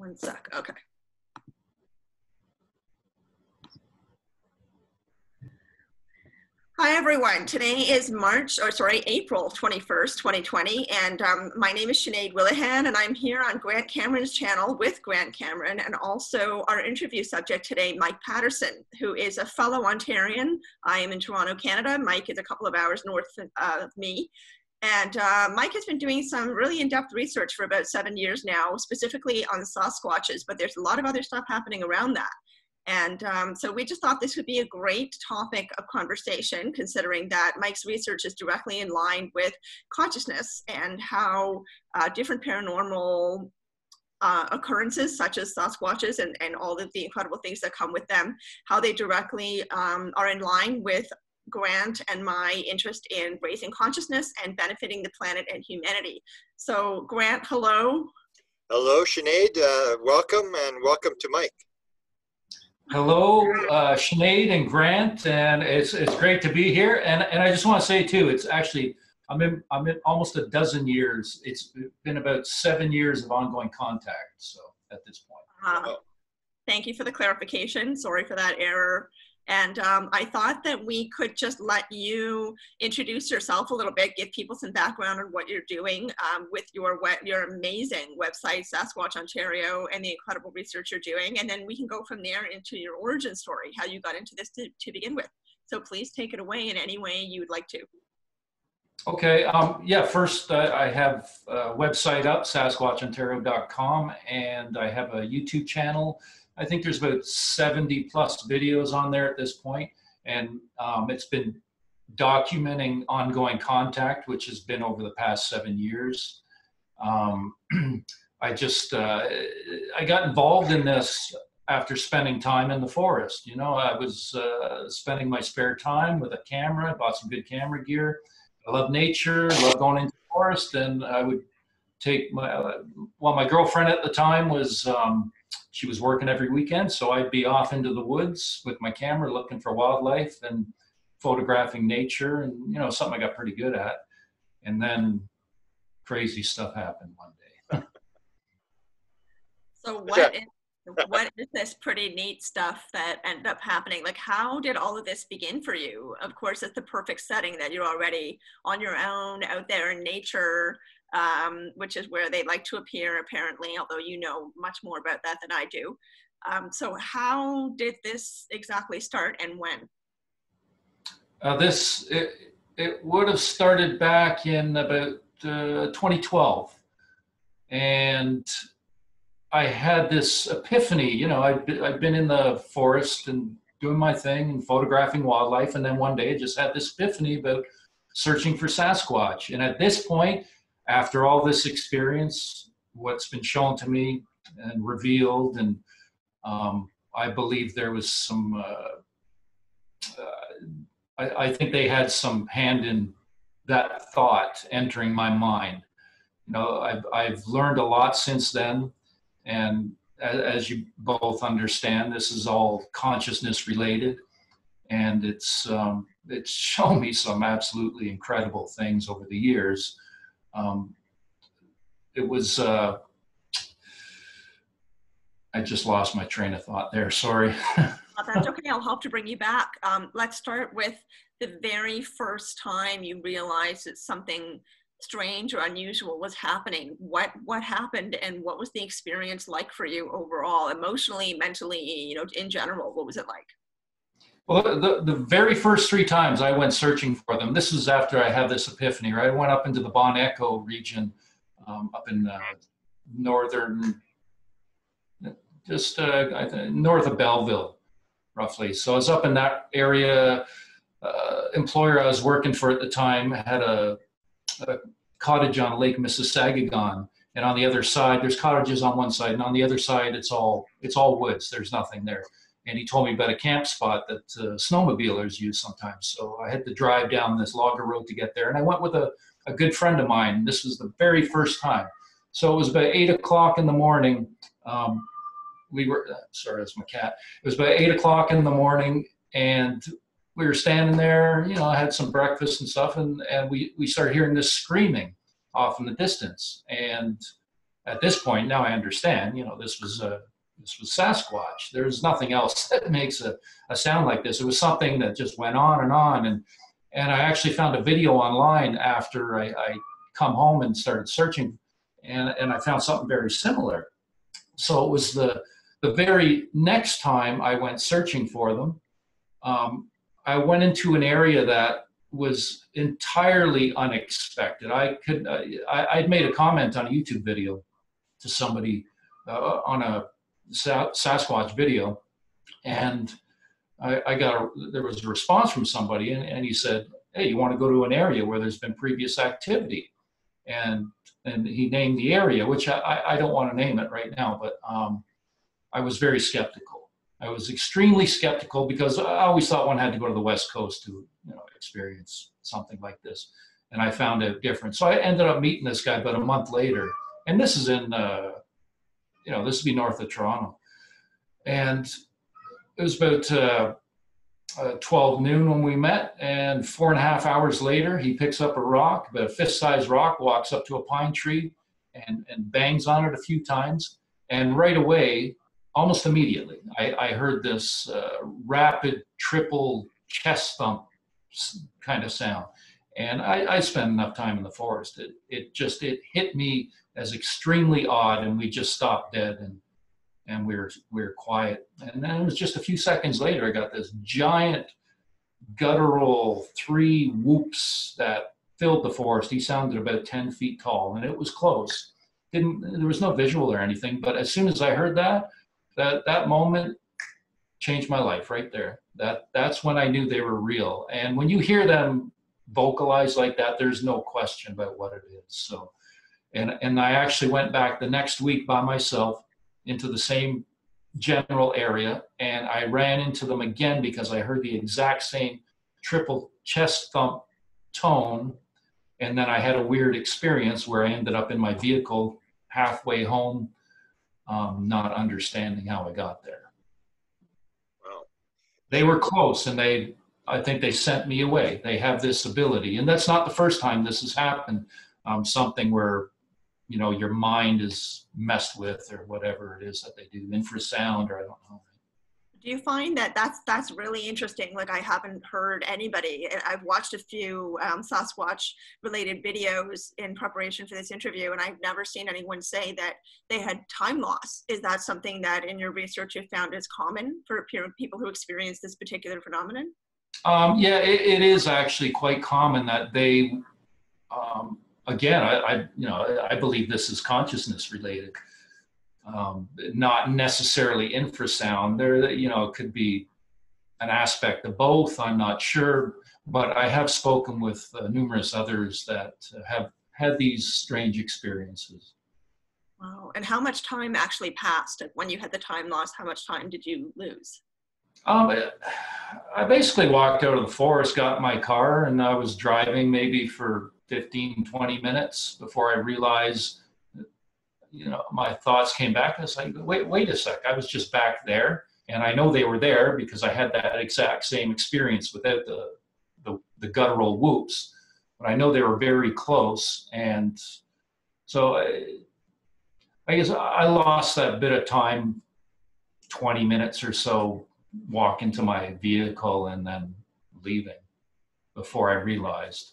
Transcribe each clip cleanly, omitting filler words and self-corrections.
One sec, okay. Hi everyone, today is April 21st, 2020, and my name is Sinead Willihan, and I'm here on Grant Cameron's channel with Grant Cameron, and also our interview subject today, Mike Paterson, who is a fellow Ontarian. I am in Toronto, Canada. Mike is a couple of hours north of me. And Mike has been doing some really in-depth research for about 7 years now, specifically on Sasquatches, but there's a lot of other stuff happening around that. And so we just thought this would be a great topic of conversation, considering that Mike's research is directly in line with consciousness and how different paranormal occurrences such as Sasquatches and all of the incredible things that come with them, how they directly are in line with Grant and my interest in raising consciousness and benefiting the planet and humanity. So Grant, hello. Hello, Sinead. Welcome, and welcome to Mike. Hello, Sinead and Grant, and it's great to be here. And I just want to say too, it's actually I'm in almost a dozen years. It's been about 7 years of ongoing contact. So at this point, thank you for the clarification. Sorry for that error. And I thought that we could just let you introduce yourself a little bit, give people some background on what you're doing with your amazing website, Sasquatch Ontario, and the incredible research you're doing. And then we can go from there into your origin story, how you got into this to begin with. So please take it away in any way you would like to. Okay, yeah, first I have a website up, SasquatchOntario.com, and I have a YouTube channel. I think there's about 70+ videos on there at this point, and it's been documenting ongoing contact, which has been over the past 7 years. I got involved in this after spending time in the forest. You know, I was spending my spare time with a camera, bought some good camera gear. I love nature, love going into the forest, and I would take my, well, my girlfriend at the time was, she was working every weekend, so I'd be off into the woods with my camera looking for wildlife and photographing nature, and, you know, something I got pretty good at. And then crazy stuff happened one day. So what is this pretty neat stuff that ended up happening? Like, how did all of this begin for you? Of course, it's the perfect setting that you're already on your own out there in nature, which is where they like to appear, apparently, although you know much more about that than I do. So how did this exactly start, and when? It would have started back in about 2012. And I had this epiphany, you know, I'd been in the forest and doing my thing and photographing wildlife. And then one day I just had this epiphany about searching for Sasquatch. And at this point, after all this experience, what's been shown to me and revealed, and I believe there was some, I think they had some hand in that thought entering my mind. You know, I've learned a lot since then, and as you both understand, this is all consciousness related, and it's shown me some absolutely incredible things over the years. It was, I just lost my train of thought there, sorry. That's okay, I'll help to bring you back. Let's start with the very first time you realized that something strange or unusual was happening. What happened, and what was the experience like for you overall, emotionally, mentally, you know, in general, what was it like? Well, the very first three times I went searching for them, this is after I had this epiphany, right? I went up into the Bon Echo region, up in northern, just north of Belleville, roughly. So I was up in that area. Employer I was working for at the time had a cottage on Lake Mississaugagon, and on the other side, there's cottages on one side, and on the other side, it's all woods. There's nothing there. And he told me about a camp spot that snowmobilers use sometimes. So I had to drive down this logger road to get there. And I went with a good friend of mine. This was the very first time. So it was about 8 o'clock in the morning. We were, sorry, that's my cat. It was about 8 o'clock in the morning, and we were standing there, you know, I had some breakfast and stuff. And we started hearing this screaming off in the distance. And at this point, now I understand, you know, this was Sasquatch. There's nothing else that makes a sound like this. It was something that just went on. And I actually found a video online after I come home and started searching, and I found something very similar. So it was the very next time I went searching for them, I went into an area that was entirely unexpected. I'd made a comment on a YouTube video to somebody on a Sasquatch video, and there was a response from somebody, and he said, "Hey, you want to go to an area where there's been previous activity?" And he named the area, which I don't want to name it right now, but I was very skeptical. I was extremely skeptical because I always thought one had to go to the West Coast to, you know, experience something like this. And I found it different. So I ended up meeting this guy about a month later. And this is in, you know, this would be north of Toronto. And it was about 12 noon when we met, and 4.5 hours later, he picks up a rock, about a fist-sized rock, walks up to a pine tree and bangs on it a few times. And right away, almost immediately, I heard this rapid triple chest thump kind of sound. And I spent enough time in the forest. It hit me as extremely odd, and we just stopped dead and we were quiet. And then it was just a few seconds later, I got this giant guttural three whoops that filled the forest. He sounded about 10 feet tall, and it was close. There was no visual or anything, but as soon as I heard that moment changed my life right there. That's when I knew they were real. And when you hear them vocalize like that, there's no question about what it is. So, and I actually went back the next week by myself into the same general area, and I ran into them again because I heard the exact same triple chest thump tone. And then I had a weird experience where I ended up in my vehicle halfway home, not understanding how I got there. Wow. They were close, and I think they sent me away. They have this ability, and that's not the first time this has happened, something where, you know, your mind is messed with or whatever it is that they do, infrasound, or I don't know. Do you find that that's really interesting? Like, I haven't heard anybody. I've watched a few Sasquatch related videos in preparation for this interview, and I've never seen anyone say that they had time loss. Is that something that in your research you found is common for people who experience this particular phenomenon? Yeah, it is actually quite common that they, again, I believe this is consciousness related, not necessarily infrasound. There, you know, it could be an aspect of both. I'm not sure, but I have spoken with numerous others that have had these strange experiences. Wow! And how much time actually passed when you had the time loss? How much time did you lose? I basically walked out of the forest, got in my car, and I was driving maybe for 15, 20 minutes before I realized, you know, my thoughts came back. And it's like, wait a sec, I was just back there. And I know they were there because I had that exact same experience without the guttural whoops. But I know they were very close. And so I guess I lost that bit of time, 20 minutes or so, walking to my vehicle and then leaving before I realized.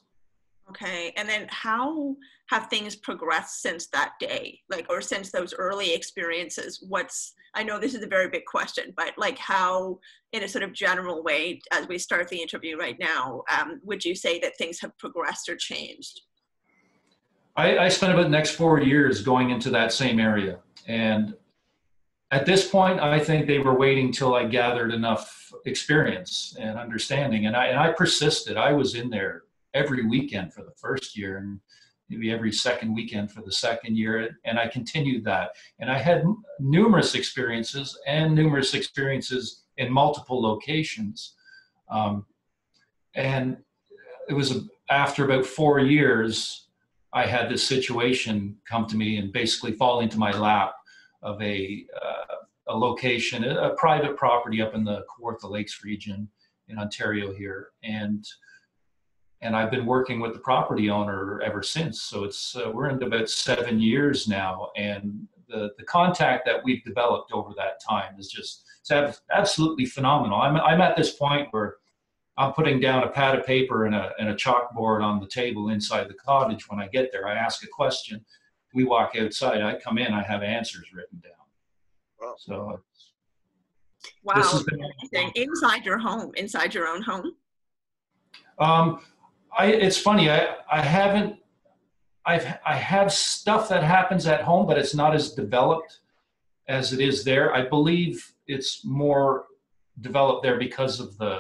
Okay, and then how have things progressed since that day? Like, or since those early experiences, I know this is a very big question, but like, how, in a sort of general way, as we start the interview right now, would you say that things have progressed or changed? I spent about the next 4 years going into that same area. And at this point, I think they were waiting till I gathered enough experience and understanding. And I persisted. I was in there every weekend for the first year, and maybe every second weekend for the second year, and I continued that. And I had numerous experiences in multiple locations. And it was after about 4 years, I had this situation come to me and basically fall into my lap of a location, a private property up in the Kawartha Lakes region in Ontario here. And And I've been working with the property owner ever since. So it's we're into about 7 years now, and the contact that we've developed over that time is just it's absolutely phenomenal. I'm at this point where I'm putting down a pad of paper and a chalkboard on the table inside the cottage. When I get there, I ask a question. We walk outside. I come in. I have answers written down. Wow. So wow, this has been amazing. Inside your home, inside your own home. It's funny. I have stuff that happens at home, but it's not as developed as it is there. I believe it's more developed there because of the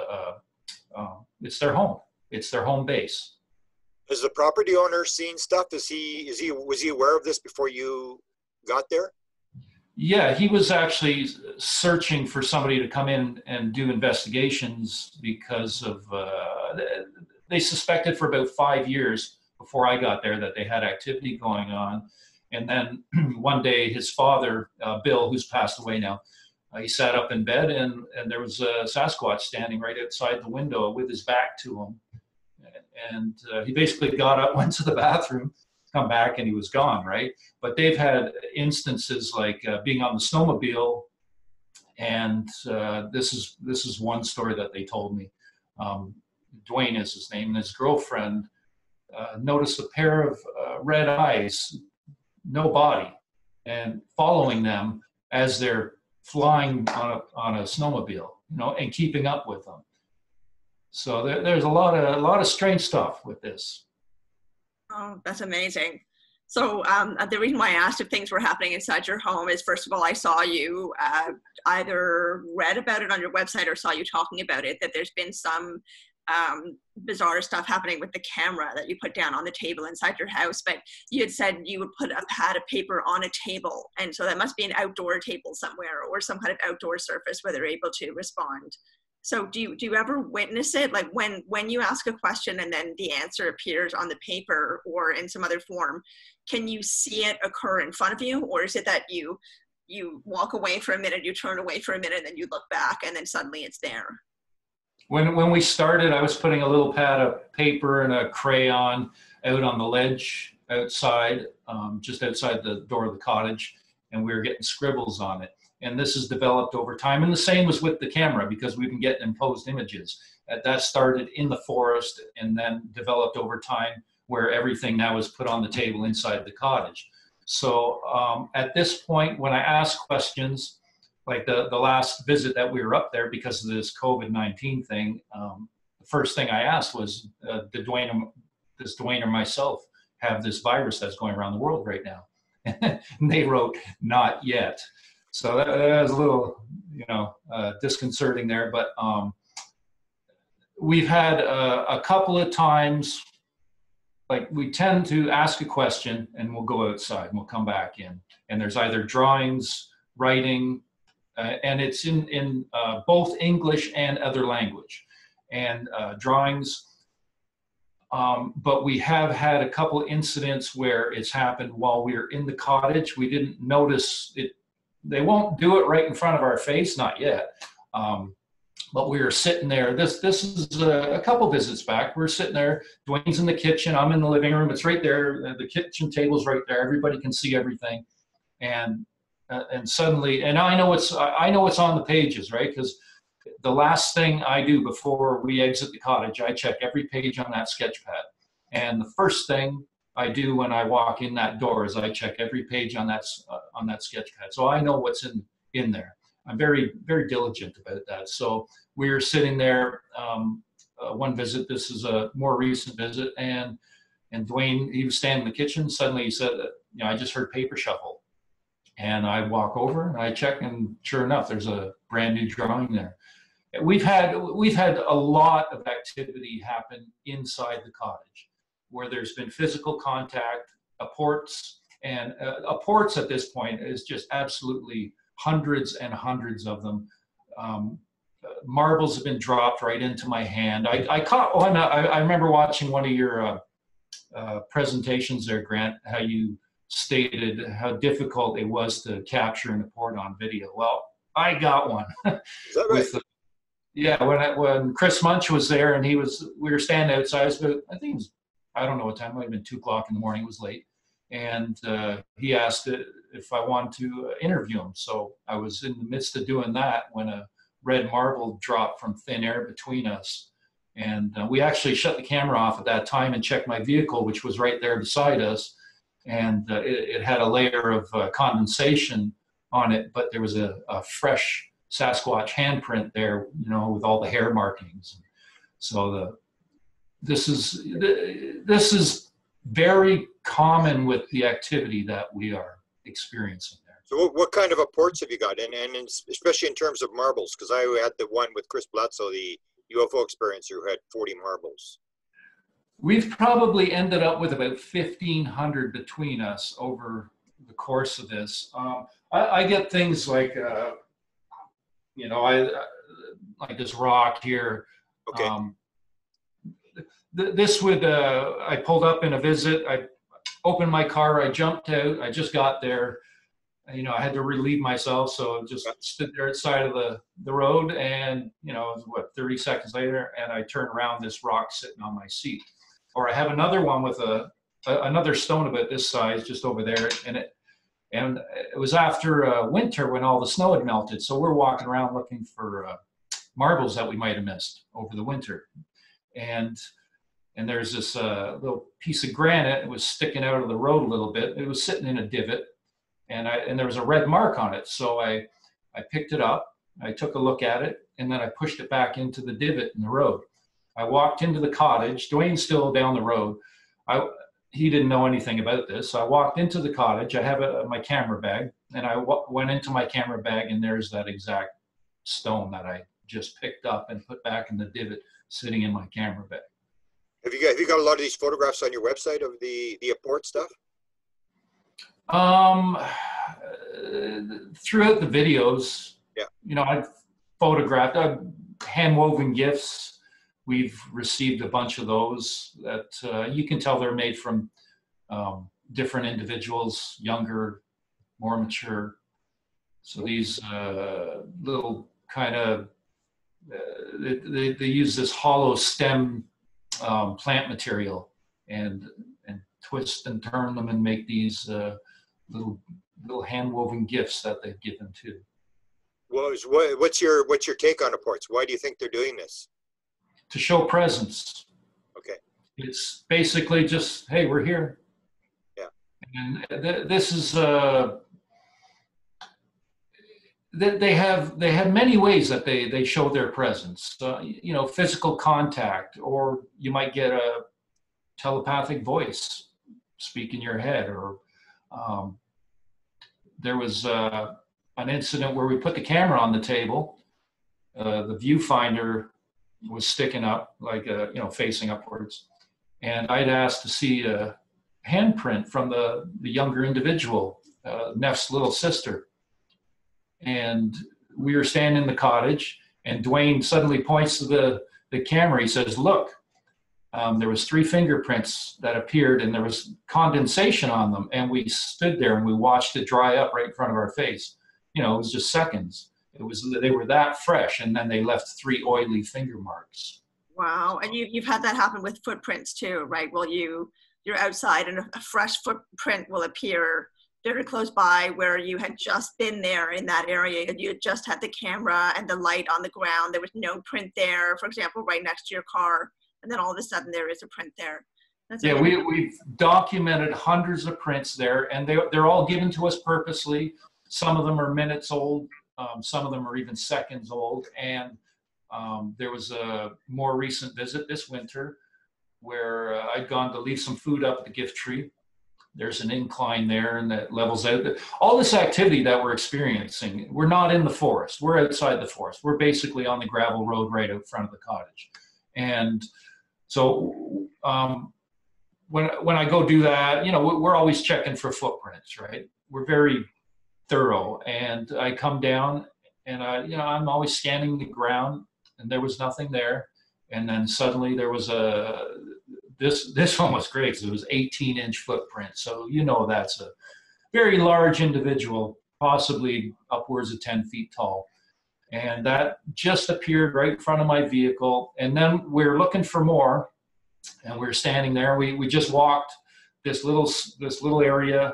it's their home. It's their home base. Has the property owner seen stuff? Was he aware of this before you got there? Yeah, he was actually searching for somebody to come in and do investigations because of they suspected for about 5 years before I got there that they had activity going on. And then one day his father, Bill, who's passed away now, he sat up in bed and there was a Sasquatch standing right outside the window with his back to him. And he basically got up, went to the bathroom, come back, and he was gone, right? But they've had instances like being on the snowmobile, and this is one story that they told me. Dwayne is his name, and his girlfriend noticed a pair of red eyes, no body, and following them as they're flying on a snowmobile, you know, and keeping up with them. So there's a lot of strange stuff with this. Oh, that's amazing. So the reason why I asked if things were happening inside your home is, first of all, I saw you either read about it on your website or saw you talking about it, that there's been some bizarre stuff happening with the camera that you put down on the table inside your house. But you had said you would put a pad of paper on a table. And so that must be an outdoor table somewhere or some kind of outdoor surface where they're able to respond. So do you ever witness it? Like when you ask a question and then the answer appears on the paper or in some other form, can you see it occur in front of you? Or is it that you walk away for a minute, you turn away for a minute, and then you look back and then suddenly it's there? When we started, I was putting a little pad of paper and a crayon out on the ledge outside, just outside the door of the cottage, and we were getting scribbles on it. And this has developed over time. And the same was with the camera, because we've been getting imposed images. That started in the forest and then developed over time where everything now is put on the table inside the cottage. So at this point, when I ask questions, like the last visit that we were up there because of this COVID-19 thing, the first thing I asked was, does Dwayne or myself have this virus that's going around the world right now? And they wrote, not yet. So that was a little, you know, disconcerting there. But we've had a couple of times, like we tend to ask a question and we'll go outside and we'll come back in. And there's either drawings, writing, and it's in both English and other language. And drawings. But we have had a couple incidents where it's happened while we were in the cottage. We didn't notice it. They won't do it right in front of our face, not yet. But we were sitting there. This is a couple visits back. We're sitting there. Dwayne's in the kitchen. I'm in the living room. It's right there. The kitchen table's right there. Everybody can see everything. And suddenly, and I know it's on the pages, right? Because the last thing I do before we exit the cottage, I check every page on that sketch pad. And the first thing I do when I walk in that door is I check every page on that sketch pad. So I know what's in there. I'm very, very diligent about that. So we're sitting there, one visit, this is a more recent visit, and Dwayne, he was standing in the kitchen, suddenly he said, you know, I just heard paper shuffle. And I walk over and I check, and sure enough, there's a brand new drawing there. We've had a lot of activity happen inside the cottage, where there's been physical contact, apports, and apports at this point is just absolutely hundreds and hundreds of them. Marbles have been dropped right into my hand. I caught one. I remember watching one of your presentations there, Grant, how you stated how difficult it was to capture an apport on video. Well, I got one. Is that right? Yeah, when Chris Munch was there, and we were standing outside, but I think it was, I don't know what time, it might have been 2 o'clock in the morning, it was late, and he asked if I wanted to interview him. So I was in the midst of doing that when a red marble dropped from thin air between us, and we actually shut the camera off at that time and checked my vehicle, which was right there beside us, and it had a layer of condensation on it, but there was a fresh Sasquatch handprint there, you know, with all the hair markings. So this is very common with the activity that we are experiencing there. So what kind of reports have you got, and especially in terms of marbles? Because I had the one with Chris Blatzo, the UFO experiencer, who had 40 marbles. We've probably ended up with about 1,500 between us over the course of this. I get things like you know, I like this rock here. Okay. This would, I pulled up in a visit, I opened my car, I jumped out, I just got there, you know, I had to relieve myself, so just stood there at the side of the road, and, you know, what, 30 seconds later, and I turn around, this rock sitting on my seat. Or I have another one with another stone about this size just over there, and it was after winter when all the snow had melted, so we're walking around looking for marbles that we might have missed over the winter. And there's this little piece of granite, it was sticking out of the road a little bit, it was sitting in a divot, and there was a red mark on it, so I picked it up, I took a look at it, and then I pushed it back into the divot in the road. I walked into the cottage, Dwayne's still down the road, he didn't know anything about this. So I walked into the cottage, I have my camera bag, and I went into my camera bag, and there's that exact stone that I just picked up and put back in the divot sitting in my camera bag. Have you got a lot of these photographs on your website of the abort stuff? Throughout the videos, yeah. You know, I've photographed, I've hand-woven gifts. We've received a bunch of those that you can tell they're made from different individuals, younger, more mature. So these little kind of, they use this hollow stem plant material and twist and turn them and make these little hand-woven gifts that they've given to. What's your take on reports? Why do you think they're doing this? To show presence. Okay. It's basically just, hey, we're here. Yeah. And this is they have many ways that they show their presence. You know, physical contact, or you might get a telepathic voice speak in your head, or there was an incident where we put the camera on the table, the viewfinder was sticking up, like, you know, facing upwards. And I'd asked to see a handprint from the younger individual, Neff's little sister. And we were standing in the cottage, and Dwayne suddenly points to the camera. He says, look, there was 3 fingerprints that appeared, and there was condensation on them. And we stood there and we watched it dry up right in front of our face. You know, it was just seconds. It was, they were that fresh, and then they left 3 oily finger marks. Wow. And you've had that happen with footprints too, right? Well, you're outside and a fresh footprint will appear very close by where you had just been there in that area, and you had just had the camera and the light on the ground. There was no print there, for example, right next to your car, and then all of a sudden there is a print there. That's yeah, we've documented hundreds of prints there, and they're all given to us purposely. Some of them are minutes old. Some of them are even seconds old, and there was a more recent visit this winter where I'd gone to leave some food up at the gift tree. There's an incline there, and that levels out. All this activity that we're experiencing, we're not in the forest. We're outside the forest. We're basically on the gravel road right out front of the cottage. And so when I go do that, you know, we're always checking for footprints, right? We're very thorough, and I come down, and I'm always scanning the ground, and there was nothing there. And then suddenly there was this one was great because it was 18-inch footprint, so you know that's a very large individual, possibly upwards of 10 feet tall. And that just appeared right in front of my vehicle. And then we were looking for more, and we were standing there. We just walked this little area,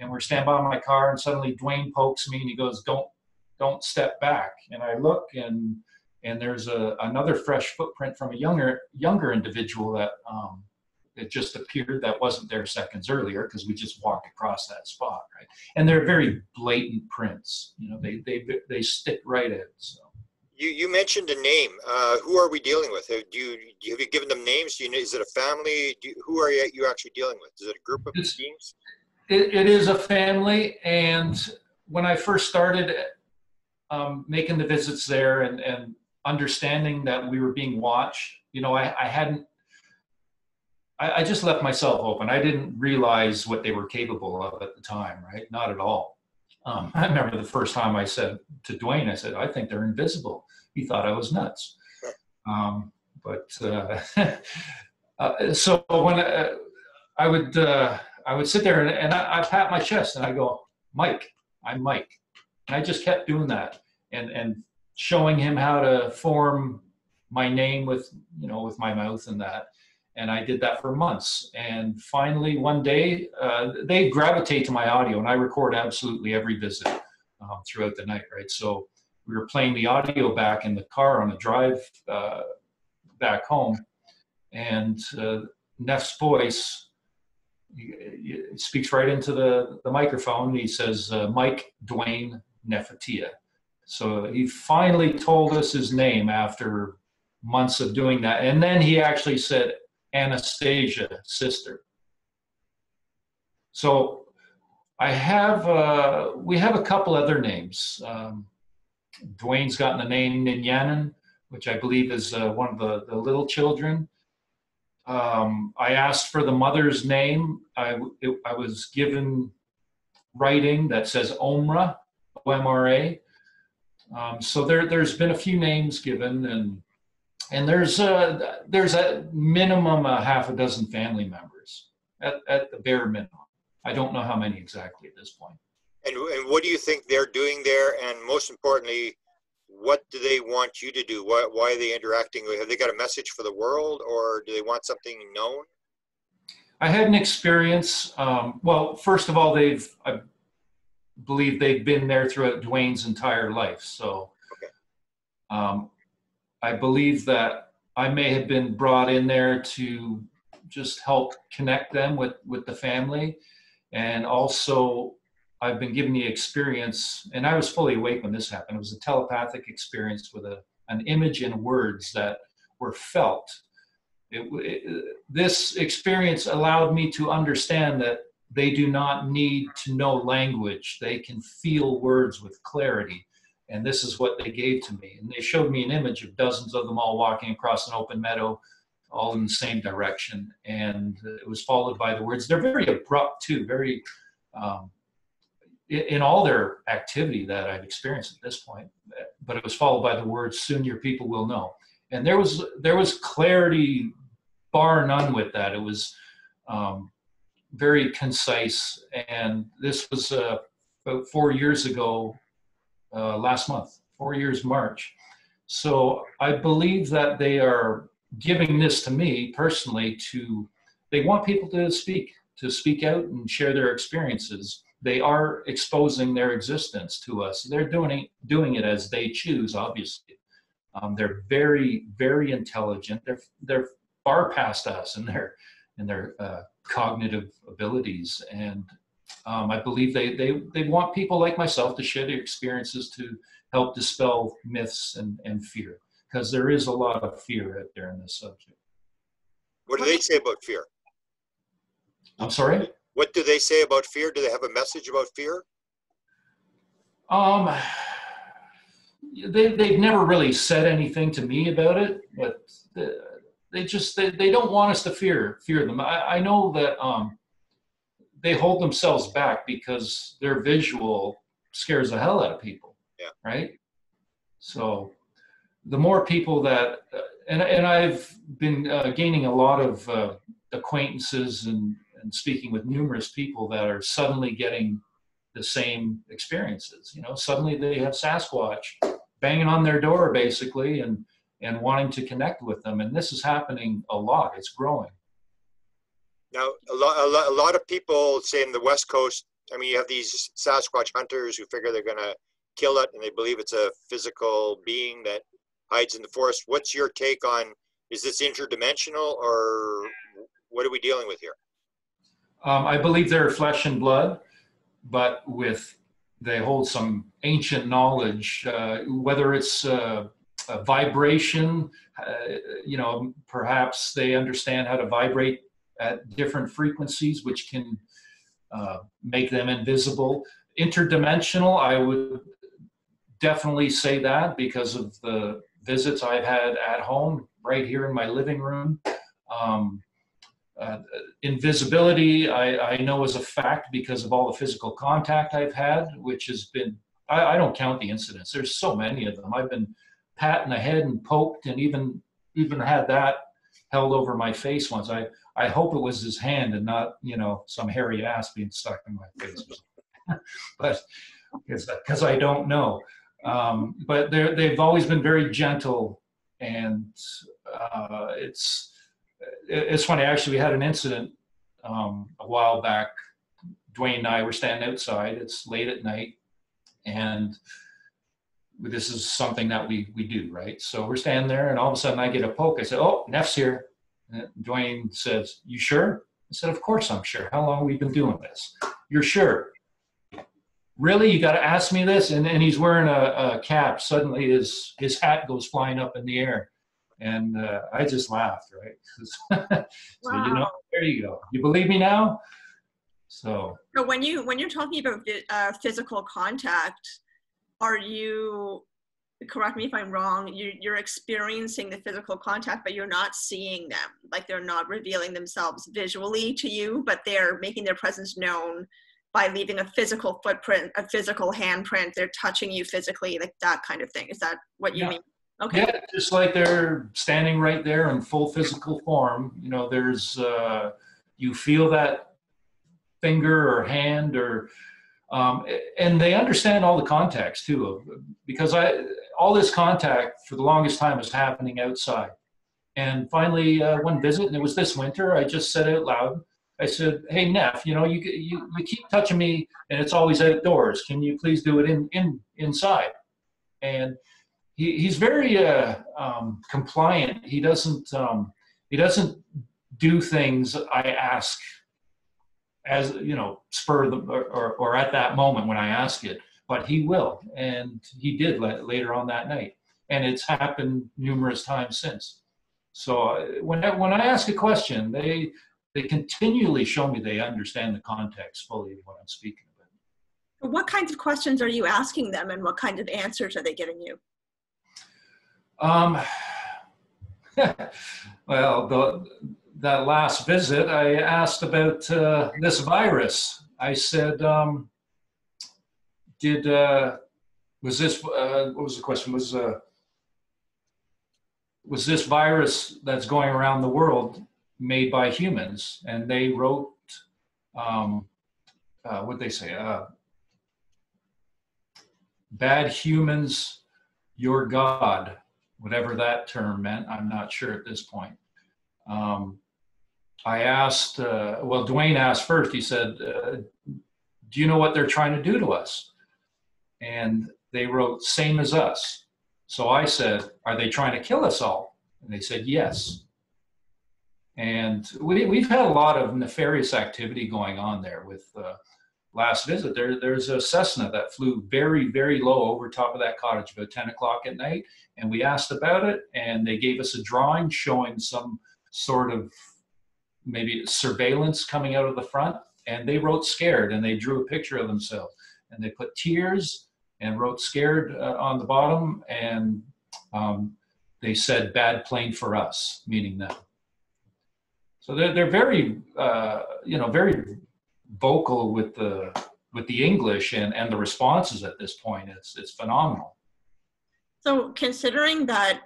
and we're standing by my car, and suddenly Dwayne pokes me, and he goes, don't step back. And I look, and there's another fresh footprint from a younger individual that it just appeared that wasn't there seconds earlier, because we just walked across that spot, right? And they're very blatant prints, you know, they stick right in. So you mentioned a name. Who are we dealing with? Have you given them names? Do you know, is it a family? Who are you actually dealing with? Is it a group of teams? It is a family, and when I first started making the visits there and understanding that we were being watched, you know, I just left myself open. I didn't realize what they were capable of at the time, right? Not at all. I remember the first time I said to Dwayne, I said, I think they're invisible. He thought I was nuts. So when I would sit there and I pat my chest and I go, Mike, I'm Mike. And I just kept doing that and showing him how to form my name with, you know, with my mouth and that. And I did that for months. And finally, one day, they gravitate to my audio, and I record absolutely every visit throughout the night, right? So we were playing the audio back in the car on the drive back home, and Neff's voice he speaks right into the microphone. He says, Mike, Dwayne, Nefetia. So he finally told us his name after months of doing that. And then he actually said, Anastasia, sister. So I have, we have a couple other names. Dwayne's gotten the name Ninyanen, which I believe is one of the little children. I asked for the mother's name. I was given writing that says Omra, O-M-R-A. So there's been a few names given, and there's a minimum a half a dozen family members at the bare minimum. I don't know how many exactly at this point. And what do you think they're doing there? And most importantly, what do they want you to do? Why are they interacting? Have they got a message for the world, or do they want something known? I had an experience. Well, first of all, I believe they've been there throughout Dwayne's entire life. So okay. I believe that I may have been brought in there to just help connect them with the family. And also I've been given the experience, and I was fully awake when this happened. It was a telepathic experience with an image and words that were felt. This experience allowed me to understand that they do not need to know language. They can feel words with clarity. And this is what they gave to me. And they showed me an image of dozens of them all walking across an open meadow, all in the same direction. And it was followed by the words. They're very abrupt too, very, in all their activity that I've experienced at this point. But it was followed by the words, soon your people will know. And there was clarity bar none with that. It was very concise. And this was about 4 years ago, last month, 4 years March. So I believe that they are giving this to me personally they want people to speak out and share their experiences. They are exposing their existence to us. They're doing it as they choose, obviously. They're very, very intelligent. They're far past us in their cognitive abilities. And I believe they want people like myself to share their experiences to help dispel myths and fear, because there is a lot of fear out there in this subject. What do they say about fear? I'm sorry? What do they say about fear? Do they have a message about fear? They've never really said anything to me about it, but they don't want us to fear them. I know that they hold themselves back because their visual scares the hell out of people, yeah. Right? So the more people that, and I've been gaining a lot of acquaintances and speaking with numerous people that are suddenly getting the same experiences. You know, suddenly they have Sasquatch banging on their door basically and wanting to connect with them. And this is happening a lot. It's growing. Now, a lot of people say in the West Coast, I mean, you have these Sasquatch hunters who figure they're going to kill it, and they believe it's a physical being that hides in the forest. What's your take on, is this interdimensional, or what are we dealing with here? I believe they're flesh and blood, but they hold some ancient knowledge, whether it's a vibration, you know, perhaps they understand how to vibrate at different frequencies, which can make them invisible. Interdimensional, I would definitely say that because of the visits I've had at home, right here in my living room. Invisibility, I know is a fact because of all the physical contact I've had, which has been, I don't count the incidents. There's so many of them. I've been pat in the head and poked, and even had that held over my face once. I hope it was his hand and not, you know, some hairy ass being stuck in my face. But because I don't know. But they've always been very gentle, and it's funny. Actually, we had an incident a while back. Dwayne and I were standing outside. It's late at night, and this is something that we do, right? So we're standing there, and all of a sudden I get a poke. I said, "Oh, Neff's here." And Dwayne says, "You sure?" I said, "Of course I'm sure. How long have we been doing this?" "You're sure? Really? You got to ask me this?" And he's wearing a cap. Suddenly his hat goes flying up in the air. And I just laughed, right? So, wow. You know, there you go. You believe me now? So when you're talking about physical contact, are you, correct me if I'm wrong, you're experiencing the physical contact, but you're not seeing them. Like, they're not revealing themselves visually to you, but they're making their presence known by leaving a physical footprint, a physical handprint. They're touching you physically, like that kind of thing. Is that what you mean? Okay. Yeah, just like they're standing right there in full physical form. You know, there's, you feel that finger or hand, or, and they understand all the context too, because all this contact for the longest time was happening outside. And finally, one visit, and it was this winter, I just said out loud, I said, "Hey, Neff, you know, you keep touching me, and it's always outdoors. Can you please do it inside?" And he's very compliant. He doesn't do things I ask, as you know, spur them or at that moment when I ask it. But he will, and he did later on that night, and it's happened numerous times since. So when I ask a question, they continually show me they understand the context fully of what I'm speaking about. What kinds of questions are you asking them, and what kind of answers are they giving you? Well, that last visit, I asked about this virus. I said, what was the question? Was this virus that's going around the world made by humans? And they wrote, what'd they say? Bad humans, your God. Whatever that term meant, I'm not sure at this point. I asked, well, Dwayne asked first, he said, "Do you know what they're trying to do to us?" And they wrote, "Same as us." So I said, "Are they trying to kill us all?" And they said, "Yes." And we've had a lot of nefarious activity going on there with last visit. There's a Cessna that flew very, very low over top of that cottage about 10 o'clock at night, and we asked about it, and they gave us a drawing showing some sort of maybe surveillance coming out of the front, and they wrote "scared," and they drew a picture of themselves, and they put tears and wrote "scared" on the bottom, and they said "bad plane for us," meaning them. So they're very, you know, very vocal with the English and the responses at this point. It's phenomenal. So considering that,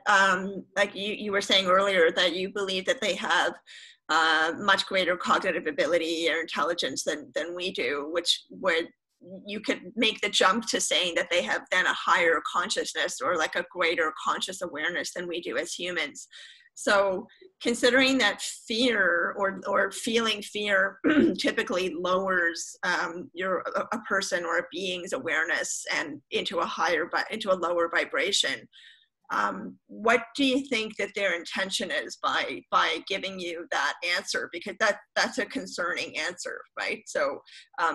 like you were saying earlier, that you believe that they have much greater cognitive ability or intelligence than we do, which would you could make the jump to saying that they have then a higher consciousness or like a greater conscious awareness than we do as humans. So considering that fear or feeling fear typically lowers a person or a being's awareness and into a higher, into a lower vibration. What do you think that their intention is by giving you that answer? Because that's a concerning answer, right? So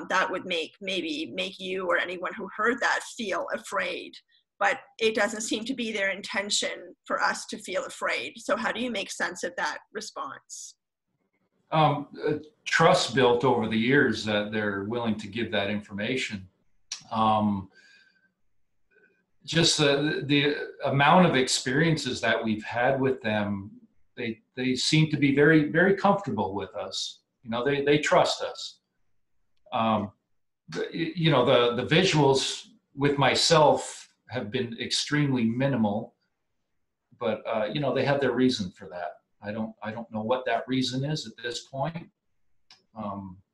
that would maybe make you or anyone who heard that feel afraid, but it doesn't seem to be their intention for us to feel afraid. So how do you make sense of that response? Trust built over the years that they're willing to give that information. Just the amount of experiences that we've had with them, they seem to be very, very comfortable with us. You know, they trust us. You know, the visuals with myself have been extremely minimal, but you know, they have their reason for that. I don't know what that reason is at this point.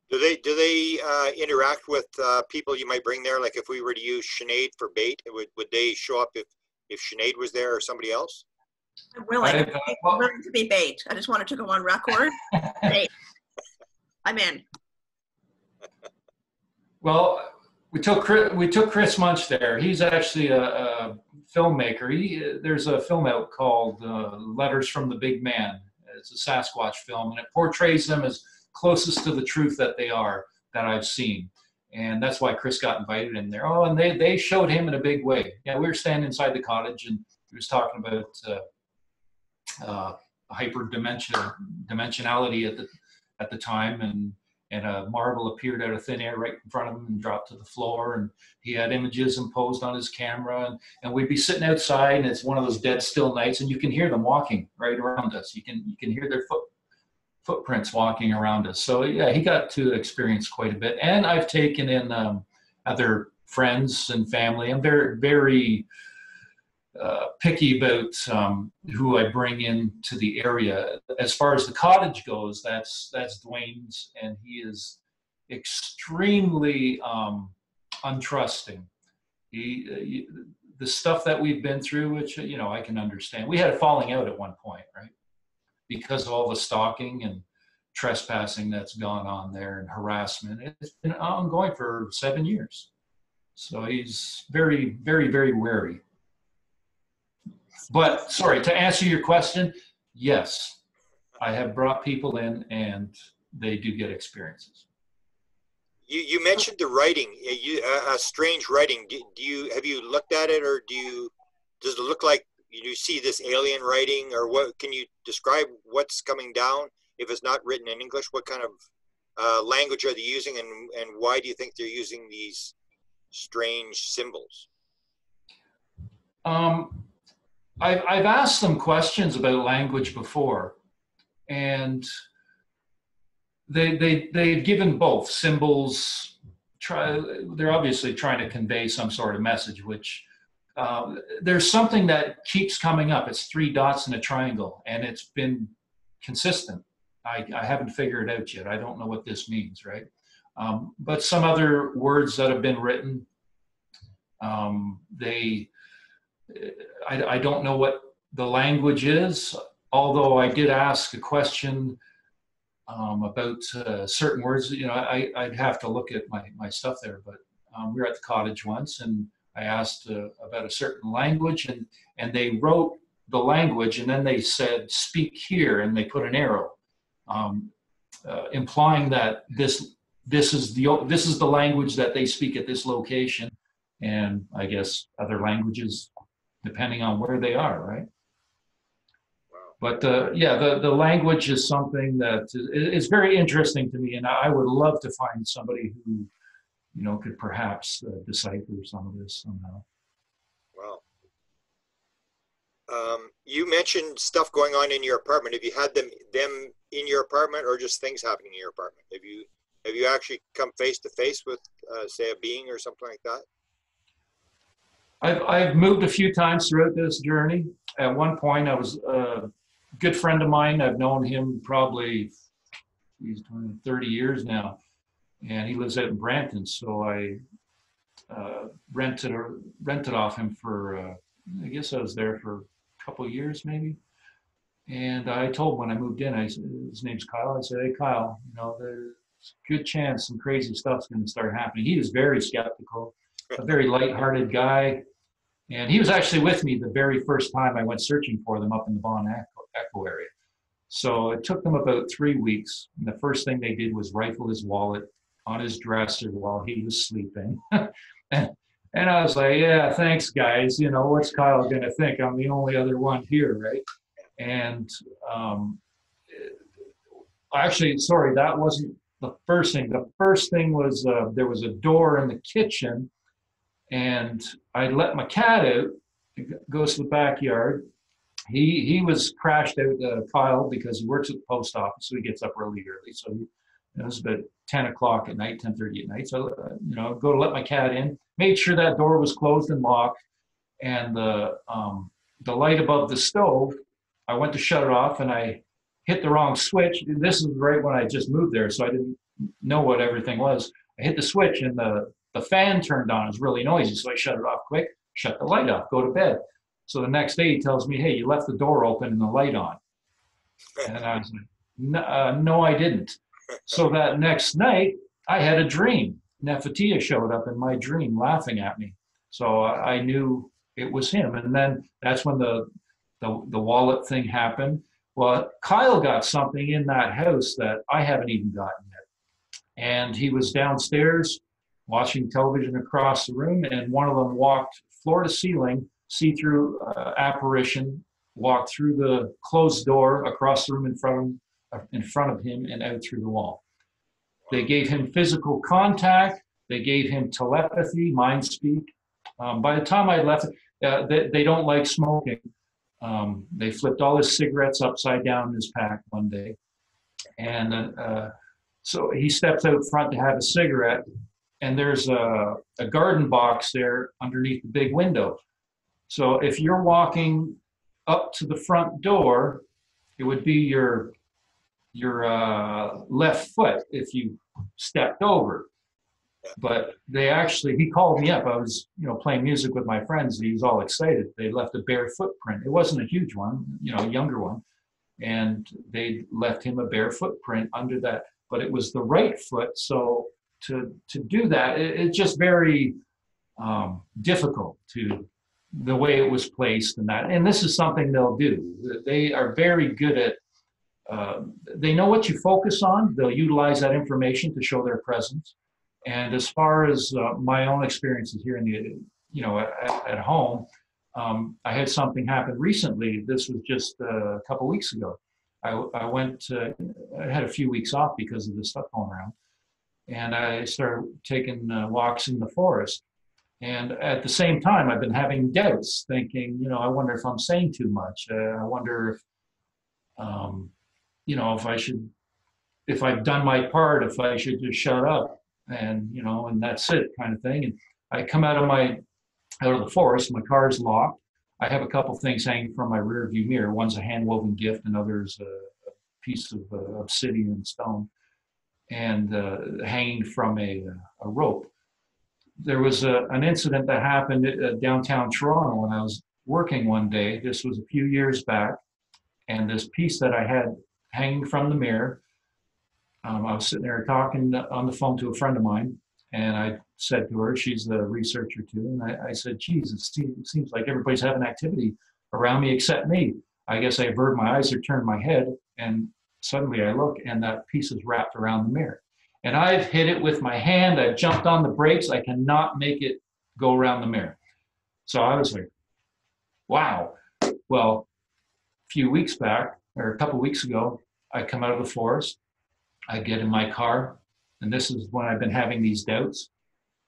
Do they interact with people you might bring there? Like if we were to use Sinead for bait, would they show up if Sinead was there or somebody else? I'm willing. I'm willing to be bait. I just wanted to go on record. Bait. I'm in. Well, we took Chris Munch there. He's actually a filmmaker. There's a film out called Letters from the Big Man. It's a Sasquatch film, and it portrays them as closest to the truth that they are, that I've seen. And that's why Chris got invited in there. Oh, and they showed him in a big way. Yeah, we were standing inside the cottage and he was talking about hyperdimensionality at the time, and a marble appeared out of thin air right in front of him and dropped to the floor, and he had images imposed on his camera, and we'd be sitting outside, and it's one of those dead still nights, and you can hear them walking right around us. You can hear their footprints walking around us. So yeah, he got to experience quite a bit. And I've taken in other friends and family. I'm very, very picky about who I bring into the area. As far as the cottage goes, that's Dwayne's, and he is extremely untrusting. He the stuff that we've been through, which, you know, I can understand. We had a falling out at one point, right? Because of all the stalking and trespassing that's gone on there and harassment. It's been ongoing for 7 years. So he's very, very, very wary. But, sorry, to answer your question, yes, I have brought people in and they do get experiences. You mentioned the writing, strange writing. Have you looked at it, or does it look like, you see this alien writing, or what? Can you describe what's coming down if it's not written in English? What kind of language are they using, and why do you think they're using these strange symbols? I've asked them questions about language before, and they've given both symbols. They're obviously trying to convey some sort of message, which. There's something that keeps coming up. It's three dots in a triangle, and it's been consistent. I haven't figured it out yet. I don't know what this means, right? But some other words that have been written, I don't know what the language is, although I did ask a question about certain words. You know, I'd have to look at my stuff there, but we were at the cottage once, and I asked about a certain language, and they wrote the language, and then they said, "Speak here," and they put an arrow, implying that this is the language that they speak at this location, and I guess other languages depending on where they are, right? But yeah, the language is something that is very interesting to me, and I would love to find somebody who, you know, could perhaps decipher some of this somehow. Wow. You mentioned stuff going on in your apartment. Have you had them in your apartment, or just things happening in your apartment? Have you actually come face to face with, say, a being or something like that? I've moved a few times throughout this journey. At one point, I was a good friend of mine. I've known him probably 30 years now. And he lives out in Branton, so I rented off him for, I guess I was there for a couple of years maybe. And I told him when I moved in, his name's Kyle, I said, "Hey Kyle, you know, there's a good chance some crazy stuff's going to start happening." He was very skeptical, a very lighthearted guy. And he was actually with me the very first time I went searching for them up in the Bon Echo area. So it took them about 3 weeks. And the first thing they did was rifle his wallet on his dresser while he was sleeping. And I was like, yeah, thanks guys. You know, what's Kyle going to think? I'm the only other one here, right? And actually, sorry, that wasn't the first thing. The first thing was there was a door in the kitchen, and I let my cat out. It goes to the backyard. He was crashed out, Kyle, because he works at the post office, so he gets up really early. So it was about 10 o'clock at night, 10:30 at night. So you know, go to let my cat in. Made sure that door was closed and locked, and the light above the stove. I went to shut it off, and I hit the wrong switch. This is right when I just moved there, so I didn't know what everything was. I hit the switch, and the fan turned on. It was really noisy, so I shut it off quick, shut the light off, go to bed. So the next day, he tells me, "Hey, you left the door open and the light on." And I was like, no, I didn't. So that next night, I had a dream. Nefetia showed up in my dream laughing at me. So I knew it was him. And then that's when the wallet thing happened. Well, Kyle got something in that house that I haven't even gotten yet. And he was downstairs watching television across the room, and one of them walked floor to ceiling, see-through apparition, walked through the closed door across the room in front of him and out through the wall. They gave him physical contact. They gave him telepathy, mind speak. By the time I left, they don't like smoking. They flipped all his cigarettes upside down in his pack one day. And so he steps out front to have a cigarette, and there's a garden box there underneath the big window. So if you're walking up to the front door, it would be your left foot if you stepped over. But they actually, he called me up. I was, you know, playing music with my friends, and he was all excited. They left a bare footprint. It wasn't a huge one, you know, a younger one. And they left him a bare footprint under that, but it was the right foot. So to do that, it's just very difficult to the way it was placed and that. And this is something they'll do. They are very good at, they know what you focus on. They'll utilize that information to show their presence. And as far as my own experiences here in the, you know, at home, I had something happen recently. This was just a couple weeks ago. I had a few weeks off because of this stuff going around, and I started taking walks in the forest. And at the same time, I've been having doubts, thinking, you know, I wonder if I'm saying too much. I wonder if, you know, if I've done my part, if I should just shut up. And, you know, and that's it kind of thing. And I come out of the forest, my car's locked. I have a couple things hanging from my rear view mirror. One's a hand-woven gift, and other's a piece of obsidian stone, and hanging from a rope. There was an incident that happened at downtown Toronto when I was working one day. This was a few years back, and this piece that I had hanging from the mirror, I was sitting there talking on the phone to a friend of mine, and I said to her, she's a researcher too, and I said, "Geez, it seems like everybody's having activity around me except me. I guess I averted my eyes or turned my head, and suddenly I look, and that piece is wrapped around the mirror. And I've hit it with my hand. I've jumped on the brakes. I cannot make it go around the mirror." So I was like, wow. Well, a few weeks back, or a couple weeks ago, I come out of the forest. I get in my car, and this is when I've been having these doubts.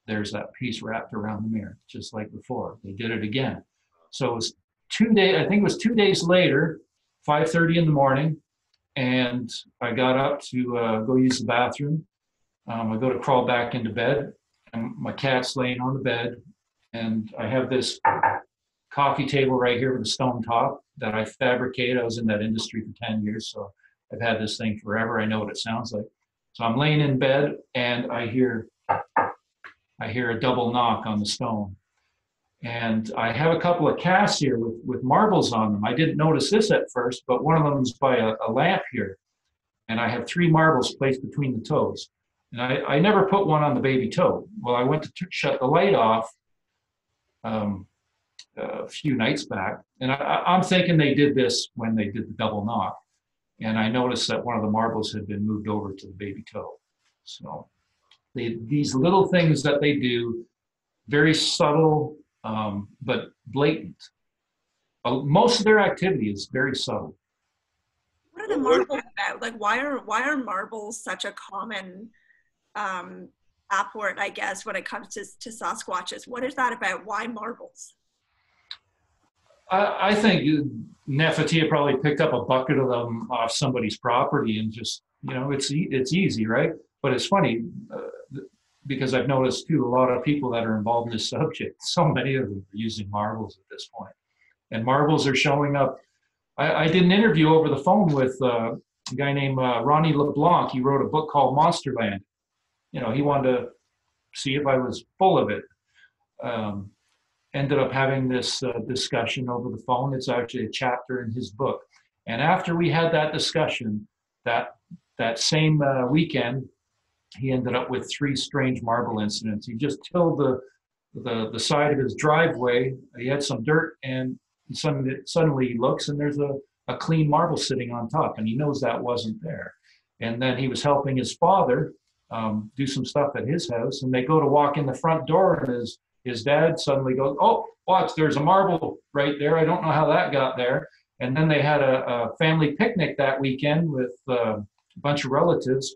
There's that piece wrapped around the mirror, just like before. They did it again. So it was 2 days, I think it was 2 days later, 5:30 in the morning, and I got up to go use the bathroom. I go to crawl back into bed, and my cat's laying on the bed, and I have this coffee table right here with a stone top that I fabricated. I was in that industry for 10 years, so I've had this thing forever. I know what it sounds like. So I'm laying in bed, and I hear I hear a double knock on the stone. And I have a couple of casts here with marbles on them. I didn't notice this at first, but one of them is by a lamp here. And I have three marbles placed between the toes. And I never put one on the baby toe. Well, I went to shut the light off a few nights back. And I'm thinking they did this when they did the double knock. And I noticed that one of the marbles had been moved over to the baby toe. So these little things that they do, very subtle, but blatant. Most of their activity is very subtle. What are the marbles about? Like, why are marbles such a common appword, I guess, when it comes to Sasquatches? What is that about? Why marbles? I think Nefetia probably picked up a bucket of them off somebody's property and just, you know, it's easy, right? But it's funny because I've noticed too, a lot of people that are involved in this subject, so many of them are using marbles at this point. And marbles are showing up. I did an interview over the phone with a guy named Ronnie LeBlanc. He wrote a book called Monsterland. You know, he wanted to see if I was full of it. Ended up having this discussion over the phone. It's actually a chapter in his book. And after we had that discussion, that same weekend, he ended up with three strange marble incidents. He just tilled the side of his driveway. He had some dirt, and suddenly he looks, and there's a clean marble sitting on top, and he knows that wasn't there. And then he was helping his father do some stuff at his house, and they go to walk in the front door, and his dad suddenly goes, "Oh, watch, there's a marble right there. I don't know how that got there." And then they had a family picnic that weekend with a bunch of relatives.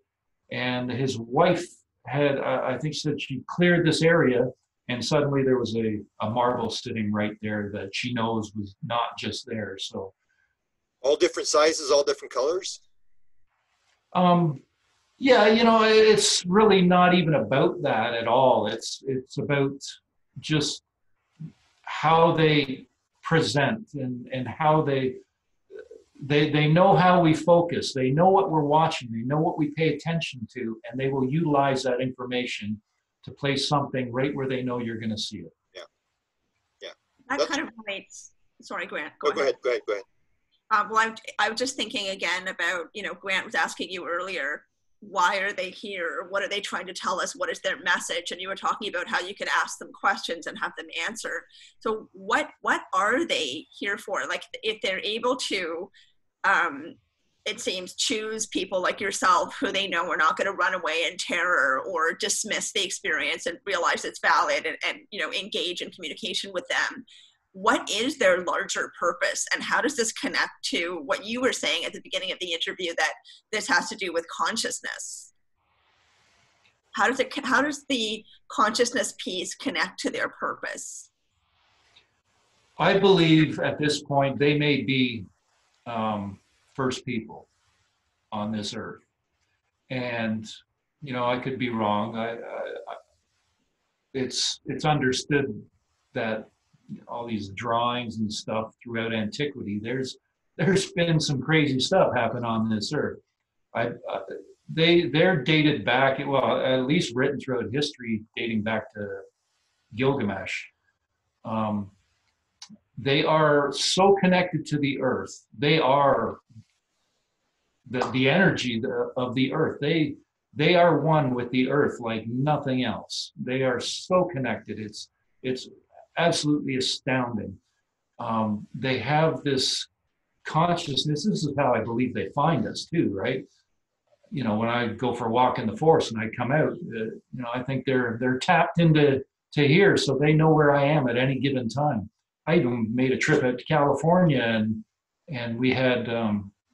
And his wife had, I think she said she cleared this area. And suddenly there was a marble sitting right there that she knows was not just there. So all different sizes, all different colors? Yeah, you know, it's really not even about that at all. It's about just how they present and how they know how we focus. They know what we're watching. They know what we pay attention to, and they will utilize that information to place something right where they know you're going to see it. Yeah, yeah. That kind of relates. Sorry, Grant. Go ahead. Well, I was just thinking again about, you know, Grant was asking you earlier, why are they here? What are they trying to tell us? What is their message? And you were talking about how you could ask them questions and have them answer. So what are they here for? Like, if they're able to, it seems, choose people like yourself who they know are not going to run away in terror or dismiss the experience and realize it's valid and you know, engage in communication with them. What is their larger purpose, and how does this connect to what you were saying at the beginning of the interview, that this has to do with consciousness? How does the consciousness piece connect to their purpose? I believe at this point they may be first people on this earth, and you know, I could be wrong. It's understood that all these drawings and stuff throughout antiquity, there's been some crazy stuff happen on this earth. They're dated back, well, at least written throughout history, dating back to Gilgamesh. They are so connected to the earth. They are the energy of the earth. They are one with the earth like nothing else. They are so connected. It's absolutely astounding. They have this consciousness. This is how I believe they find us too, right? You know, when I go for a walk in the forest and I come out, you know, I think they're tapped into here, so they know where I am at any given time. I even made a trip out to California, and we had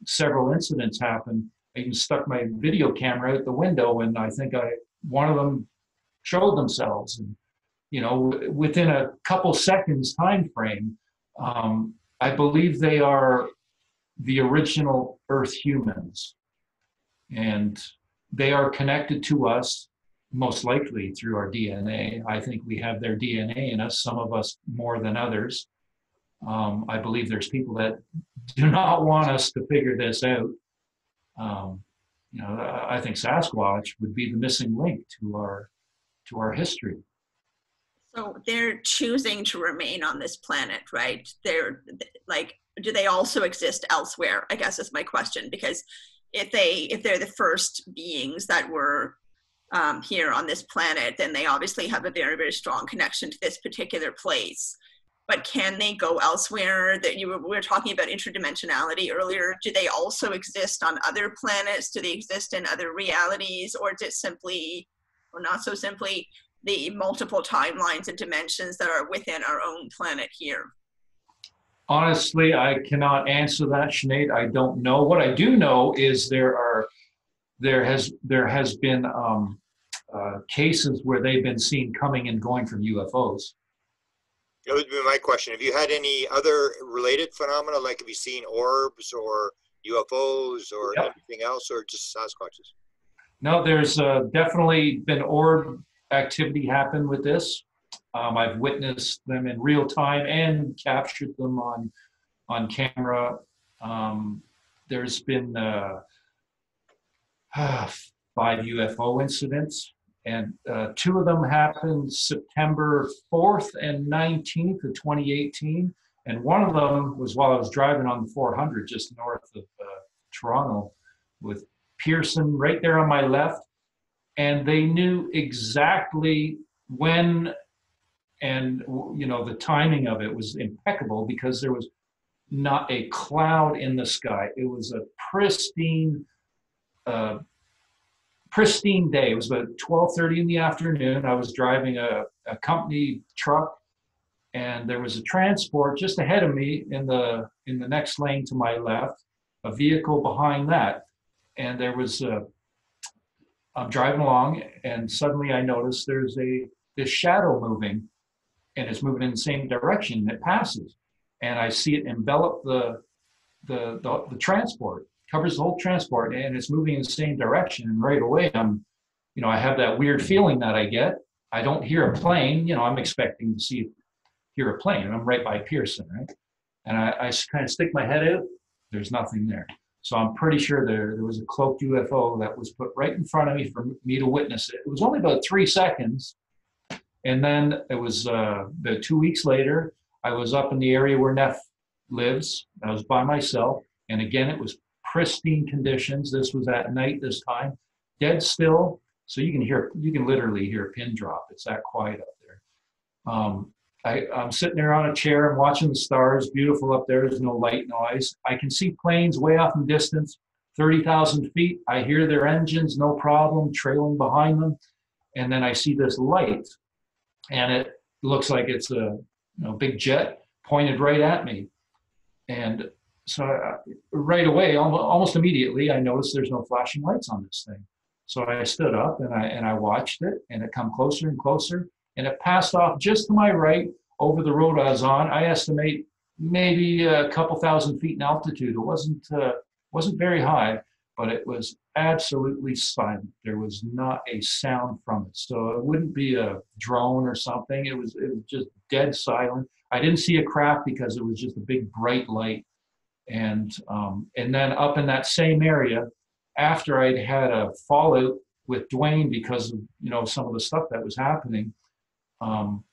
several incidents happen. I even stuck my video camera out the window, and I think one of them showed themselves. And you know, within a couple seconds time frame, I believe they are the original Earth humans, and they are connected to us most likely through our DNA. I think we have their DNA in us, some of us more than others. I believe there's people that do not want us to figure this out. You know, I think Sasquatch would be the missing link to our history. So they're choosing to remain on this planet, right? They're like, do they also exist elsewhere? I guess is my question, because if they're the first beings that were here on this planet, then they obviously have a very, very strong connection to this particular place. But can they go elsewhere? That we were talking about interdimensionality earlier. Do they also exist on other planets? Do they exist in other realities? Or is it simply, or not so simply, the multiple timelines and dimensions that are within our own planet here? Honestly, I cannot answer that, Sinead. I don't know. What I do know is there has been cases where they've been seen coming and going from UFOs. That would be my question. Have you had any other related phenomena? Like, have you seen orbs or UFOs or anything else, or just Sasquatches? No, there's definitely been orb activity happen with this. I've witnessed them in real time and captured them on camera. There's been 5 UFO incidents. And 2 of them happened September 4th and 19th of 2018. And one of them was while I was driving on the 400 just north of Toronto, with Pearson right there on my left. And they knew exactly when, and you know, the timing of it was impeccable because there was not a cloud in the sky. It was a pristine day. It was about 12:30 in the afternoon. I was driving a company truck, and there was a transport just ahead of me in the next lane to my left, a vehicle behind that. And there was I'm driving along, and suddenly I noticed there's this shadow moving, and it's moving in the same direction that passes. And I see it envelop the transport. Covers the whole transport, and it's moving in the same direction. And right away, I have that weird feeling that I get. I don't hear a plane. You know, I'm expecting to hear a plane, and I'm right by Pearson, right? And I kind of stick my head out. There's nothing there. So I'm pretty sure there was a cloaked UFO that was put right in front of me for me to witness it. It was only about 3 seconds. And then it was about 2 weeks later, I was up in the area where Neff lives. I was by myself. And again, it was pristine conditions. This was at night this time, dead still. So you can literally hear a pin drop. It's that quiet up there. I'm sitting there on a chair and watching the stars, beautiful up there. There's no light noise. I can see planes way off in distance, 30,000 feet. I hear their engines, no problem, trailing behind them. And then I see this light, and it looks like it's a big jet pointed right at me. And so right away, almost immediately, I noticed there's no flashing lights on this thing. So I stood up and I watched it, and it come closer and closer, and it passed off just to my right over the road I was on. I estimate maybe a couple thousand feet in altitude. It wasn't very high, but it was absolutely silent. There was not a sound from it. So it wouldn't be a drone or something. It was just dead silent. I didn't see a craft because it was just a big bright light. And then up in that same area, after I'd had a fallout with Dwayne because of some of the stuff that was happening,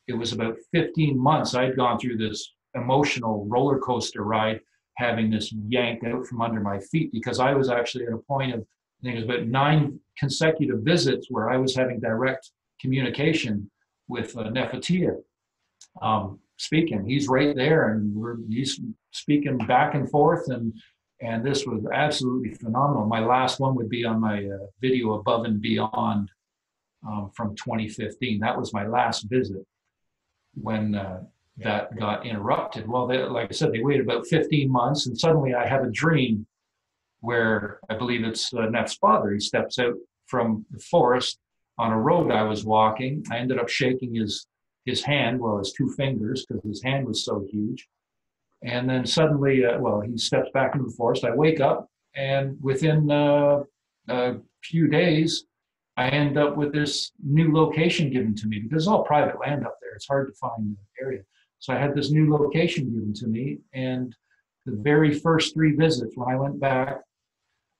it was about 15 months. I'd gone through this emotional roller coaster ride, having this yanked out from under my feet, because I was actually at a point of, I think it was about 9 consecutive visits where I was having direct communication with Nefetia. Speaking, he's right there, and he's speaking back and forth, and this was absolutely phenomenal. My last one would be on my video Above and Beyond from 2015. That was my last visit when that got interrupted. Well, like I said, they waited about 15 months, and suddenly I have a dream where I believe it's Neff's father. He steps out from the forest on a road I was walking. I ended up shaking his hand, well, his 2 fingers, because his hand was so huge. And then suddenly, he steps back into the forest. I wake up, and within a few days, I end up with this new location given to me, because it's all private land up there. It's hard to find the area. So I had this new location given to me, and the very first 3 visits, when I went back,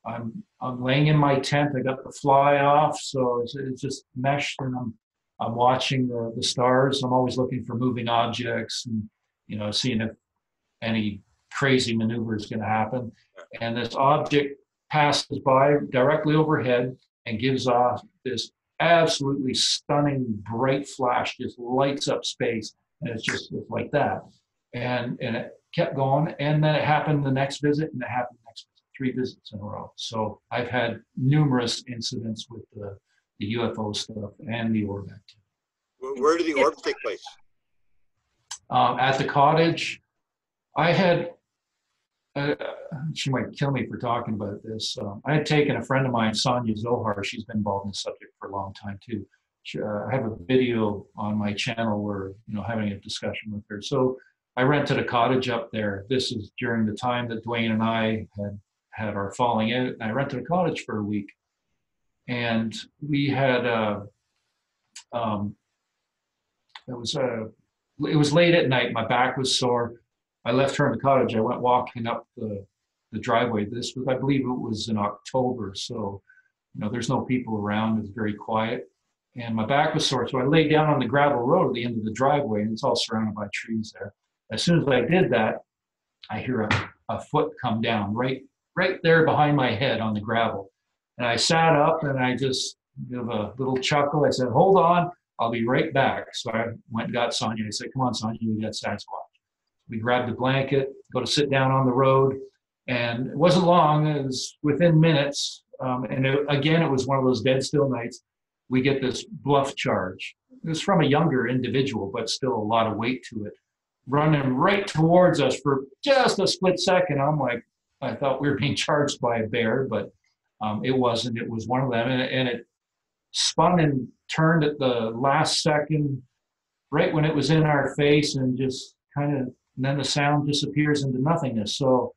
I'm laying in my tent. I got the fly off, so it's just meshed, and I'm I'm watching the stars. I'm always looking for moving objects and, you know, seeing if any crazy maneuver is going to happen. And this object passes by directly overhead and gives off this absolutely stunning bright flash, just lights up space. And it's just like that. And it kept going. And then it happened the next visit, and it happened the next visit, 3 visits in a row. So I've had numerous incidents with the UFO stuff and the orb activity. Where do the orbs take place? At the cottage. I had, she might kill me for talking about this. I had taken a friend of mine, Sonia Zohar. She's been involved in the subject for a long time too. I have a video on my channel where, you know, having a discussion with her. So I rented a cottage up there. This is during the time that Dwayne and I had our falling out. And I rented a cottage for a week. And we had it was late at night. My back was sore. I left her in the cottage. I went walking up the driveway. This was, I believe it was in October. So, you know, there's no people around. It was very quiet. And my back was sore. So I laid down on the gravel road at the end of the driveway, and it's all surrounded by trees there. As soon as I did that, I hear a foot come down right there behind my head on the gravel. And I sat up and I just gave a little chuckle. I said, hold on, I'll be right back. So I went and got Sonia. I said, come on, Sonia, we got Sasquatch. We grabbed a blanket, go to sit down on the road. And it wasn't long, it was within minutes. And again, it was one of those dead still nights. We get this bluff charge. It was from a younger individual, but still a lot of weight to it, running right towards us for just a split second. I'm like, I thought we were being charged by a bear, but it wasn't. It was one of them, and it spun and turned at the last second, right when it was in our face, and just kind of, then the sound disappears into nothingness. So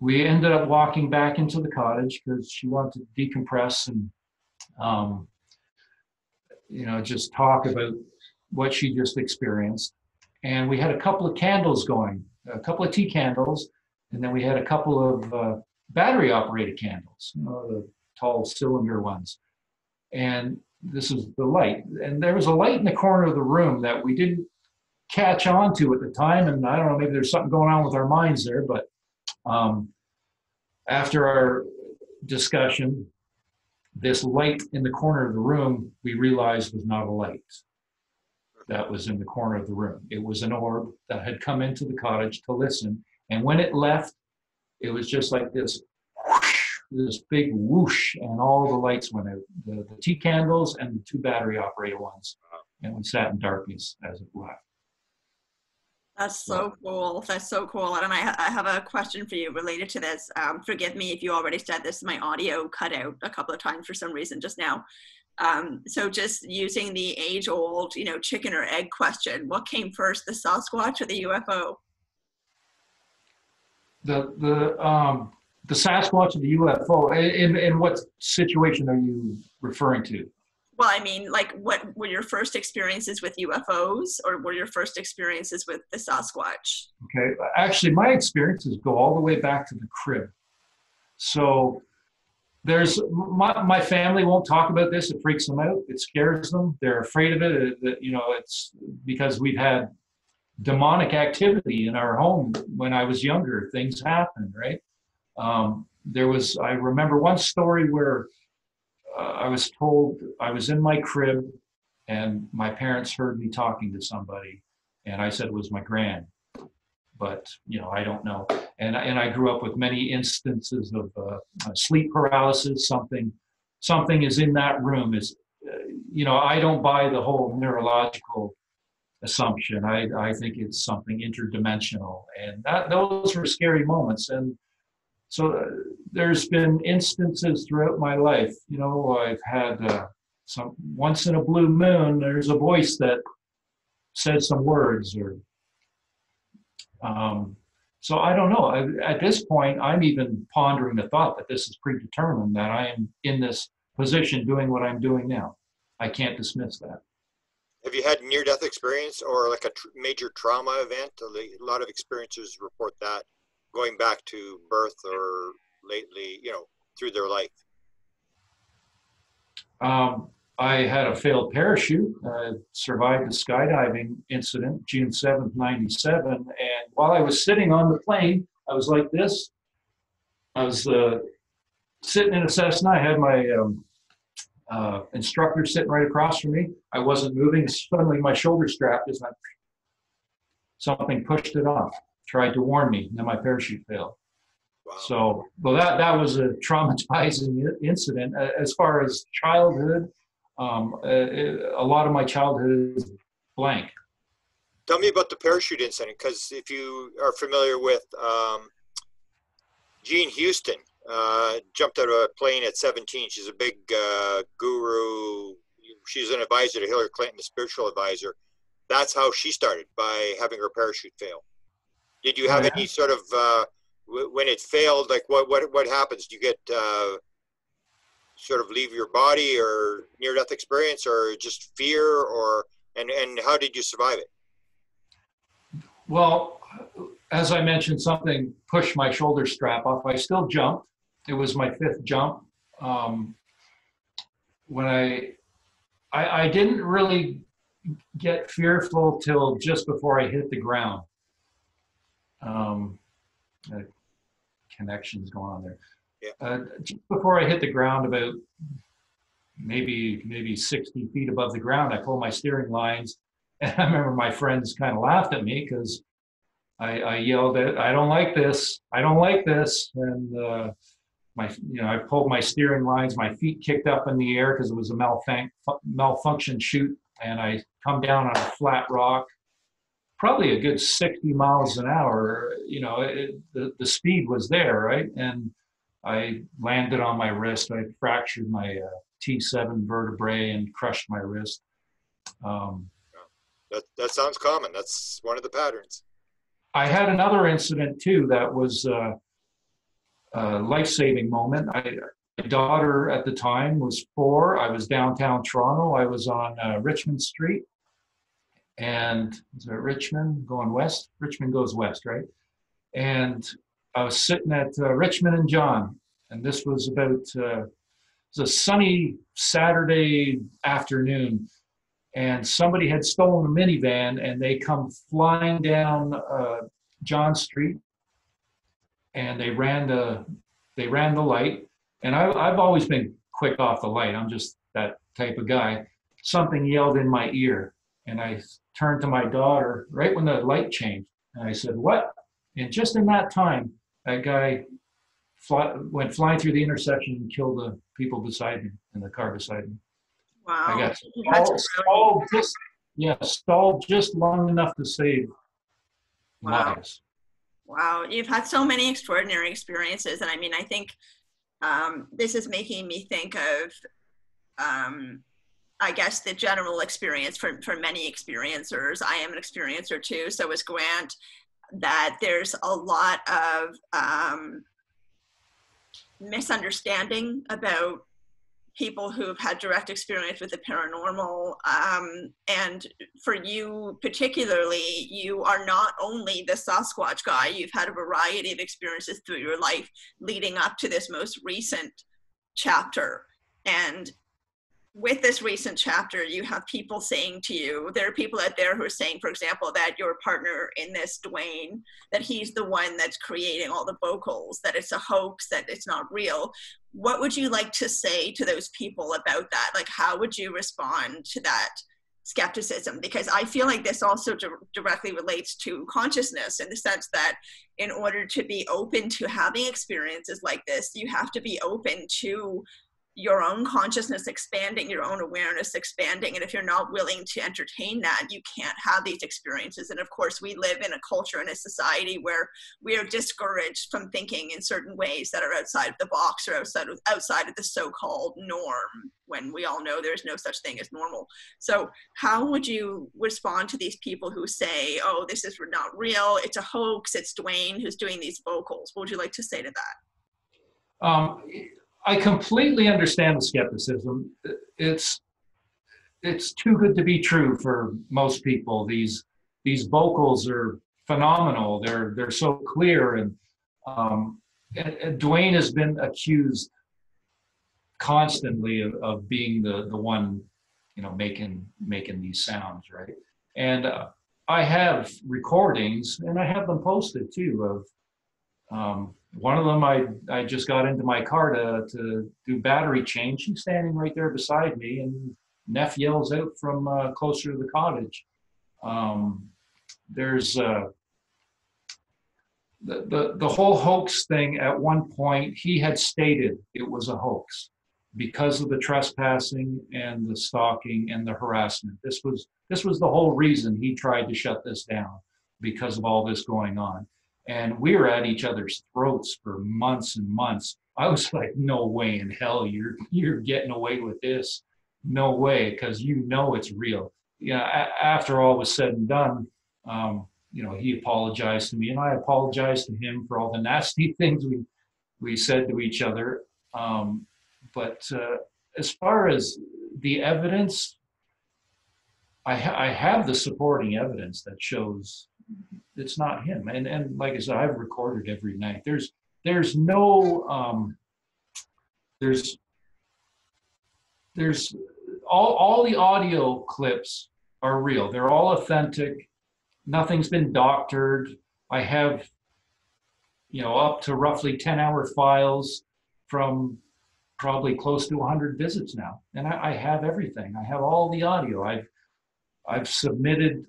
we ended up walking back into the cottage because she wanted to decompress and, you know, just talk about what she just experienced. And we had a couple of candles going, a couple of tea candles, and then we had a couple of battery-operated candles, you know, the tall cylinder ones. And this is the light. And there was a light in the corner of the room that we didn't catch on to at the time. And I don't know, maybe there's something going on with our minds there. But after our discussion, this light in the corner of the room, we realized was not a light that was in the corner of the room. It was an orb that had come into the cottage to listen. And when it left, it was just like this whoosh, this big whoosh, and all the lights went out, the tea candles and the 2 battery-operated ones. And we sat in darkness as it left. That's so cool. That's so cool. And I have a question for you related to this. Forgive me if you already said this. My audio cut out a couple of times for some reason just now. So just using the age-old, you know, chicken or egg question, what came first, the Sasquatch or the UFO? The Sasquatch or the UFO, in what situation are you referring to? Well, I mean, like, what were your first experiences with UFOs, or were your first experiences with the Sasquatch? Okay, actually, my experiences go all the way back to the crib. So there's, my family won't talk about this. It freaks them out. It scares them. They're afraid of it. You know, it's because we've had demonic activity in our home when I was younger. Things happened, right? I remember one story where I was told, I was in my crib and my parents heard me talking to somebody, and I said it was my gran, but, you know, I don't know. And I grew up with many instances of sleep paralysis. Something is in that room. Is, you know, I don't buy the whole neurological assumption. I think it's something interdimensional, and those were scary moments. And so there's been instances throughout my life. You know, I've had once in a blue moon, there's a voice that says some words, or so I don't know. At this point, I'm even pondering the thought that this is predetermined, that I am in this position doing what I'm doing now. I can't dismiss that. Have you had near-death experience or like a major trauma event? A lot of experiencers report that, going back to birth or lately, you know, through their life. I had a failed parachute, survived a skydiving incident, June 7th, 97. And while I was sitting on the plane, I was like this. I was sitting in a Cessna. I had my instructor sitting right across from me. I wasn't moving. Suddenly my shoulder strap just went. Something pushed it off, tried to warn me, and then my parachute failed. Wow. So, well, that was a traumatizing incident. As far as childhood, a lot of my childhood is blank. Tell me about the parachute incident, because if you are familiar with Jean Houston, jumped out of a plane at 17. She's a big guru. She's an advisor to Hillary Clinton, a spiritual advisor. That's how she started, by having her parachute fail. Did you have any sort of when it failed, like what happens? Do you get sort of leave your body, or near death experience, or just fear, or and how did you survive it? Well, as I mentioned, something pushed my shoulder strap off. I still jumped. It was my 5th jump. When I didn't really get fearful till just before I hit the ground. Connections going on there. Yeah. Just before I hit the ground, about maybe 60 feet above the ground, I pulled my steering lines, and I remember my friends kind of laughed at me because I yelled at, "I don't like this! I don't like this!" And I pulled my steering lines. My feet kicked up in the air because it was a malfunction chute, and I come down on a flat rock, probably a good 60 miles an hour. You know, the speed was there, right? And I landed on my wrist. I fractured my T7 vertebrae and crushed my wrist. That sounds common. That's one of the patterns. I had another incident too that was a life-saving moment. My daughter at the time was 4. I was downtown Toronto. I was on Richmond Street. And is it Richmond going west? Richmond goes west, right? And I was sitting at Richmond and John. And this was about it was a sunny Saturday afternoon. And somebody had stolen a minivan, and they come flying down John Street. And they ran the light. And I've always been quick off the light. I'm just that type of guy. Something yelled in my ear. And I turned to my daughter right when the light changed. And I said, "What?" And just in that time, that guy went flying through the intersection and killed the people beside me, in the car beside me. Wow. I got stalled just long enough to save lives. Wow. You've had so many extraordinary experiences. And I mean, I think this is making me think of, I guess, the general experience for many experiencers. I am an experiencer too, so is Grant, that there's a lot of misunderstanding about people who've had direct experience with the paranormal. And for you particularly, you are not only the Sasquatch guy, you've had a variety of experiences through your life leading up to this most recent chapter. And with this recent chapter, you have people saying to you, there are people out there who are saying, for example, that your partner in this, Dwayne, that he's the one that's creating all the vocals, that it's a hoax, that it's not real. What would you like to say to those people about that? Like, how would you respond to that skepticism? Because I feel like this also directly relates to consciousness, in the sense that in order to be open to having experiences like this, you have to be open to your own consciousness expanding, your own awareness expanding. And if you're not willing to entertain that, you can't have these experiences. And of course, we live in a culture and a society where we are discouraged from thinking in certain ways that are outside of the box, or outside of the so-called norm, when we all know there's no such thing as normal. So how would you respond to these people who say, "Oh, this is not real, it's a hoax, it's Dwayne who's doing these vocals"? What would you like to say to that? I completely understand the skepticism. It's too good to be true for most people. These vocals are phenomenal. They're so clear, and Dwayne has been accused constantly of being the one, you know, making these sounds, right? And I have recordings, and I have them posted too. Of one of them, I just got into my car to do battery change. She's standing right there beside me, and Neff yells out from closer to the cottage. There's the whole hoax thing. At one point, he had stated it was a hoax because of the trespassing and the stalking and the harassment. This was the whole reason he tried to shut this down, because of all this going on. And we were at each other's throats for months and months. I was like, no way in hell you're getting away with this. No way, because you know it's real. Yeah, after all was said and done, you know, he apologized to me, and I apologized to him for all the nasty things we said to each other. But as far as the evidence, I have the supporting evidence that shows it's not him. And like I said, I've recorded every night. There's no, there's all the audio clips are real. They're all authentic. Nothing's been doctored. I have, you know, up to roughly 10-hour files from probably close to 100 visits now. And I have everything. I have all the audio. I've submitted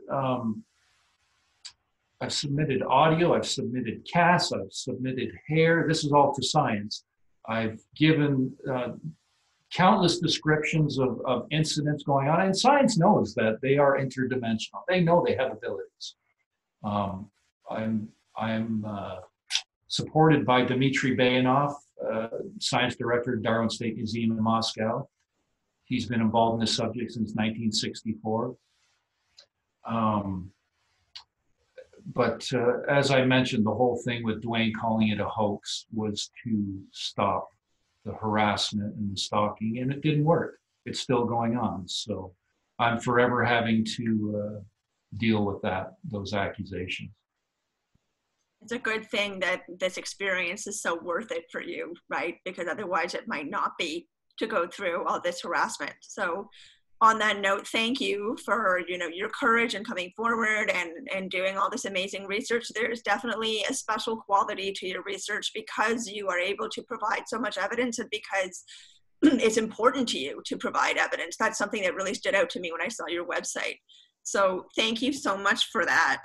I've submitted audio, I've submitted casts, I've submitted hair. This is all for science. I've given countless descriptions of incidents going on, and science knows that they are interdimensional. They know they have abilities. I'm supported by Dmitry Bayanov, science director at Darwin State Museum in Moscow. He's been involved in this subject since 1964. But as I mentioned, the whole thing with Dwayne calling it a hoax was to stop the harassment and the stalking, and it didn't work. It's still going on. So I'm forever having to deal with those accusations. It's a good thing that this experience is so worth it for you, right? Because otherwise it might not be, to go through all this harassment. So on that note, thank you for, you know, your courage in coming forward and doing all this amazing research. There's definitely a special quality to your research because you are able to provide so much evidence, and because it's important to you to provide evidence. That's something that really stood out to me when I saw your website. So thank you so much for that,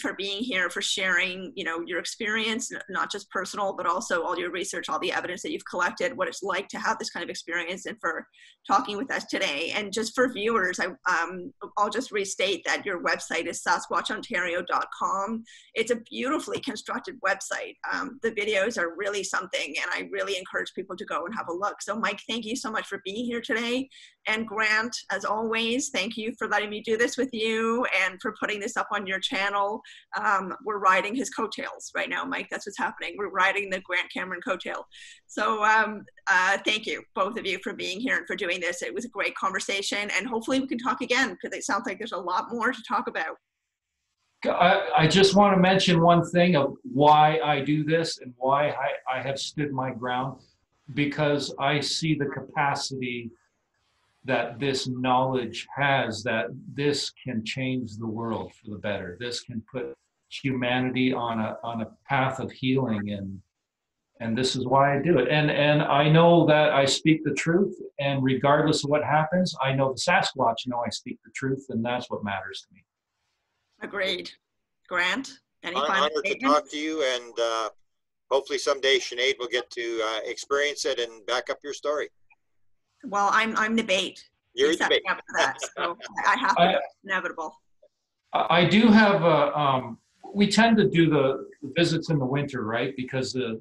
for being here, for sharing, you know, your experience, not just personal, but also all your research, all the evidence that you've collected, what it's like to have this kind of experience, and for talking with us today. And just for viewers, I'll just restate that your website is SasquatchOntario.com. It's a beautifully constructed website. The videos are really something, and I really encourage people to go and have a look. So Mike, thank you so much for being here today. And Grant, as always, thank you for letting me do this with you and for putting this up on your channel. We're riding his coattails right now, Mike. That's what's happening. We're riding the Grant Cameron coattail. So thank you, both of you, for being here and for doing this. It was a great conversation, and hopefully we can talk again, because it sounds like there's a lot more to talk about. I just want to mention one thing of why I do this and why I have stood my ground, because I see the capacity that this knowledge has, that this can change the world for the better. This can put humanity on a path of healing, and this is why I do it. And I know that I speak the truth, and regardless of what happens, I know the Sasquatch know I speak the truth, and that's what matters to me. Agreed. Grant, any final statement? I'm honored to talk to you, and hopefully someday Sinead will get to experience it and back up your story. Well, I'm the bait. You're the bait. That, so I have to. It's inevitable. I do have a. We tend to do the visits in the winter, right? Because the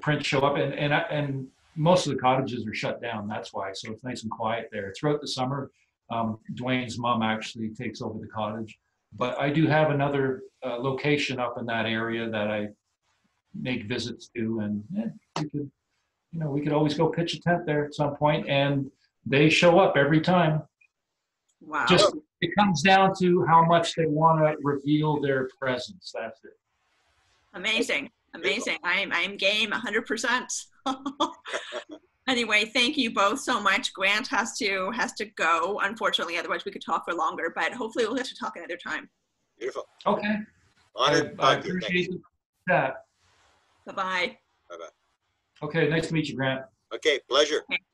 prints show up, and most of the cottages are shut down. That's why. So it's nice and quiet there. Throughout the summer, Dwayne's mom actually takes over the cottage. But I do have another location up in that area that I make visits to, and you could. You know, we could always go pitch a tent there at some point, and they show up every time. Wow. Just, it comes down to how much they want to reveal their presence. That's it. Amazing. Amazing. I'm game 100%. Anyway, thank you both so much. Grant has to go, unfortunately, otherwise we could talk for longer, but hopefully we'll have to talk another time. Beautiful. Okay. Honored. I appreciate that. Bye-bye. Bye-bye. Okay, nice to meet you, Grant. Okay, pleasure. Okay.